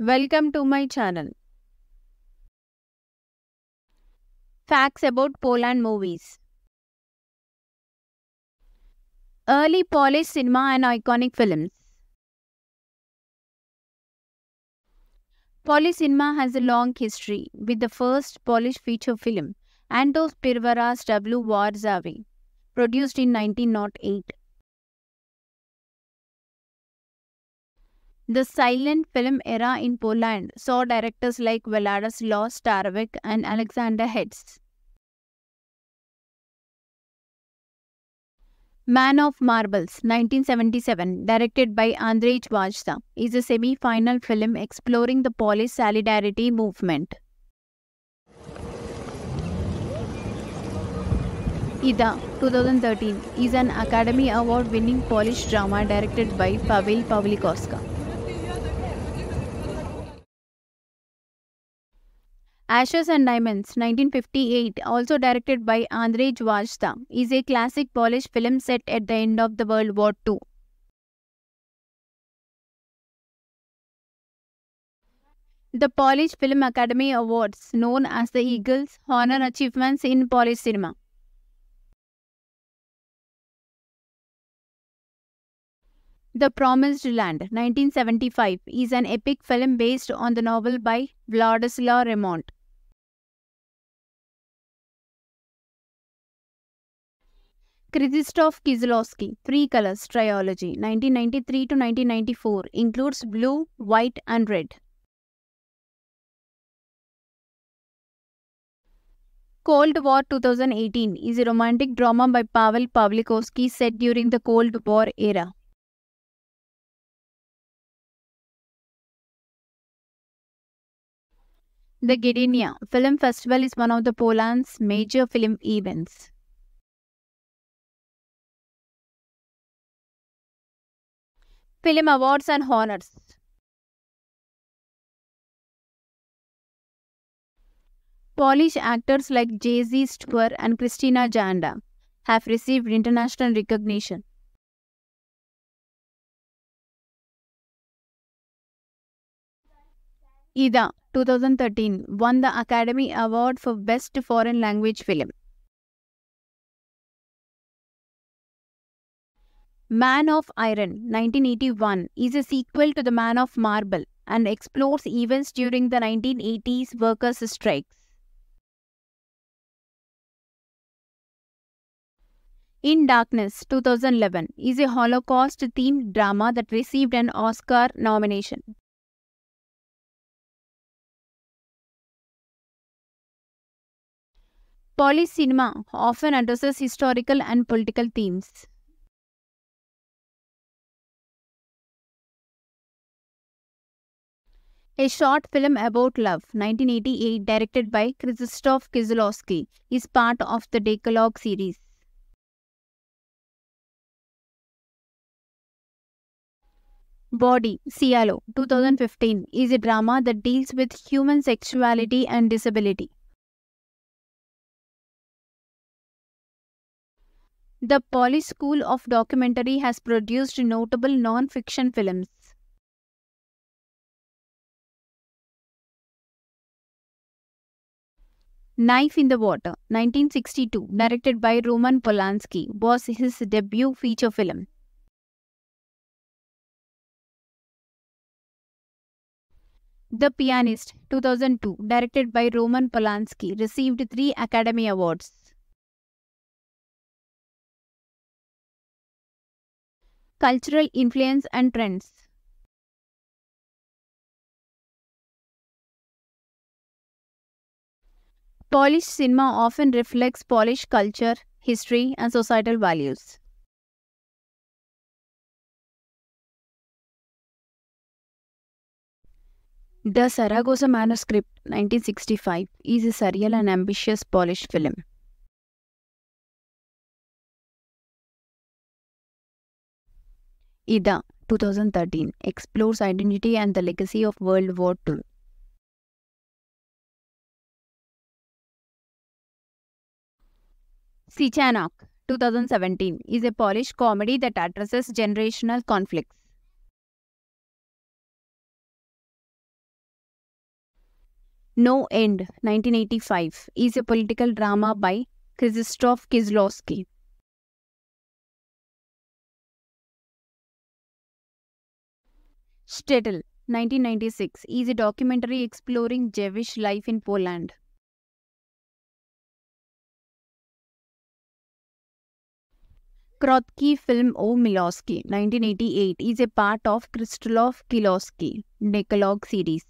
Welcome to my channel. Facts about Poland movies. Early Polish cinema and iconic films. Polish cinema has a long history, with the first Polish feature film, Antoś Pierwszy w Warszawie, produced in 1908. The silent film era in Poland saw directors like Władysław Starewicz and Alexander Hedt. Man of Marbles, 1977, directed by Andrzej Wajda, is a semi-final film exploring the Polish solidarity movement. Ida, 2013, is an Academy Award-winning Polish drama directed by Paweł Pawlikowski. Ashes and Diamonds, 1958, also directed by Andrzej Wajda, is a classic Polish film set at the end of the World War II. The Polish Film Academy Awards, known as the Eagles, honor achievements in Polish cinema. The Promised Land, 1975, is an epic film based on the novel by Władysław Reymont. Krzysztof Kieślowski, Three Colors Trilogy, 1993 to 1994, includes blue, white, and red. Cold War 2018 is a romantic drama by Paweł Pawlikowski set during the Cold War era. The Gdynia Film Festival is one of the Poland's major film events. Film Awards and Honors. Polish actors like Jerzy Stuhr and Kristina Janda have received international recognition. Ida, 2013, won the Academy Award for Best Foreign Language Film. Man of Iron, 1981, is a sequel to The Man of Marble and explores events during the 1980s workers' strikes. In Darkness, 2011, is a Holocaust-themed drama that received an Oscar nomination. Polish cinema often addresses historical and political themes. A short film about love, 1988, directed by Krzysztof Kieślowski, is part of the Decalogue series. Body, Cielo, 2015, is a drama that deals with human sexuality and disability. The Polish School of Documentary has produced notable non-fiction films. Knife in the Water, 1962, directed by Roman Polanski, was his debut feature film. The Pianist, 2002, directed by Roman Polanski, received 3 Academy Awards. Cultural influence and trends. Polish cinema often reflects Polish culture, history, and societal values. The Saragossa Manuscript, 1965, is a surreal and ambitious Polish film. Ida, 2013, explores identity and the legacy of World War II. Sychanok, 2017, is a Polish comedy that addresses generational conflicts. No End, 1985, is a political drama by Krzysztof Kieślowski. Stetl, 1996, is a documentary exploring Jewish life in Poland. Krotki film O. Miloski, 1988, is a part of Krzysztof Kieślowski Decalogue series.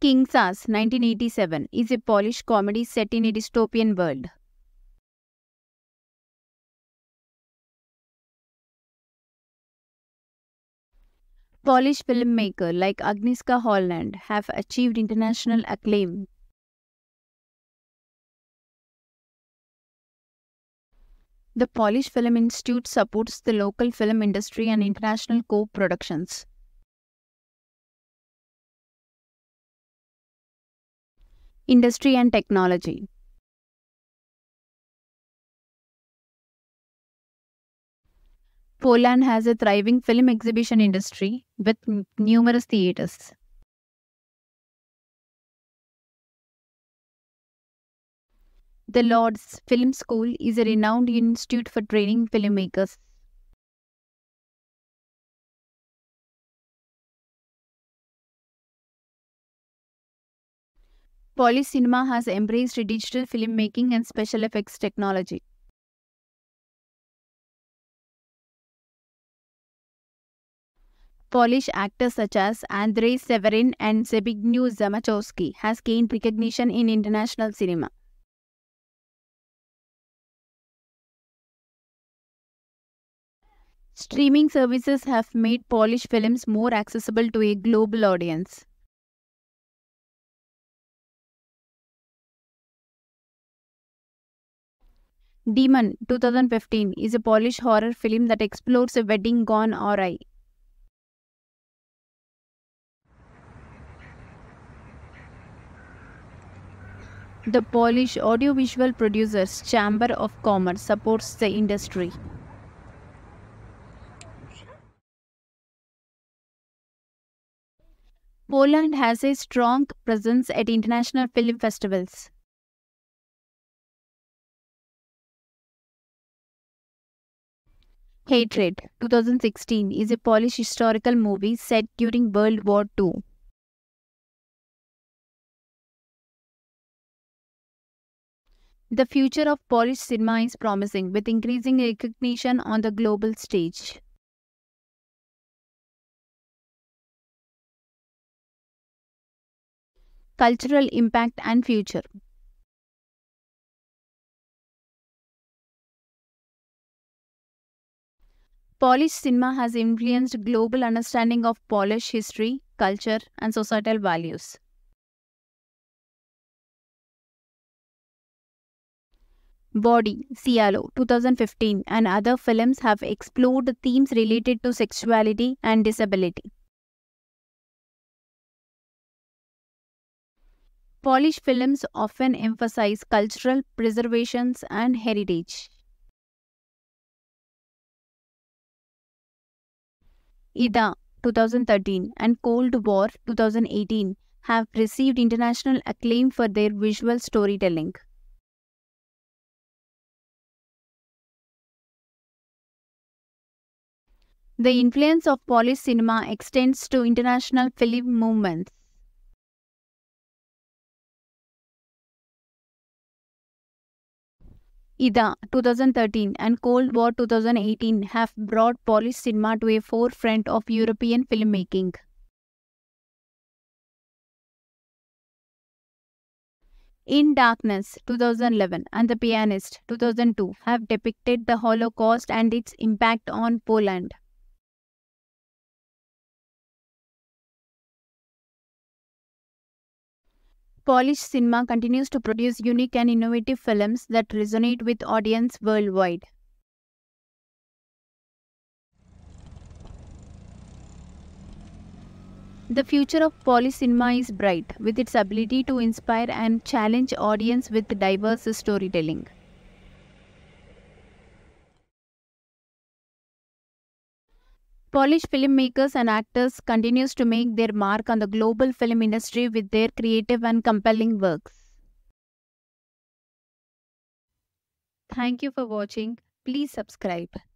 King's Ass, 1987, is a Polish comedy set in a dystopian world. Polish filmmakers like Agnieszka Holland have achieved international acclaim. The Polish Film Institute supports the local film industry and international co-productions. Industry and technology. Poland has a thriving film exhibition industry with numerous theaters. The Lord's Film School is a renowned institute for training filmmakers. Polish cinema has embraced digital filmmaking and special effects technology. Polish actors such as Andrzej Seweryn and Zbigniew Zamachowski has gained recognition in international cinema. Streaming services have made Polish films more accessible to a global audience. Demon, 2015, is a Polish horror film that explores a wedding gone awry. The Polish Audiovisual Producers Chamber of Commerce supports the industry. Poland has a strong presence at international film festivals. Hatred, 2016, is a Polish historical movie set during World War II. The future of Polish cinema is promising, with increasing recognition on the global stage. Cultural impact and future. Polish cinema has influenced global understanding of Polish history, culture, and societal values. Body, Cielo, 2015, and other films have explored themes related to sexuality and disability. Polish films often emphasize cultural preservations and heritage. Ida, 2013, and Cold War, 2018, have received international acclaim for their visual storytelling. The influence of Polish cinema extends to international film movements. Ida, 2013, and Cold War, 2018 have brought Polish cinema to a forefront of European filmmaking. In Darkness, 2011, and The Pianist, 2002 have depicted the Holocaust and its impact on Poland. Polish cinema continues to produce unique and innovative films that resonate with audiences worldwide. The future of Polish cinema is bright, with its ability to inspire and challenge audiences with diverse storytelling. Polish filmmakers and actors continues to make their mark on the global film industry with their creative and compelling works. Thank you for watching. Please subscribe.